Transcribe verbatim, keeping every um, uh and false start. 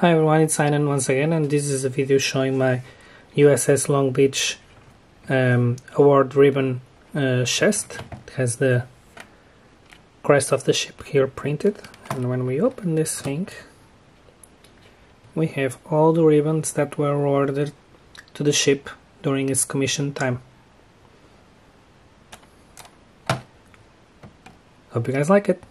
Hi everyone, it's Eínon once again, and this is a video showing my U S S Long Beach um, award ribbon uh, chest. It has the crest of the ship here printed, and when we open this thing we have all the ribbons that were awarded to the ship during its commission time. Hope you guys like it!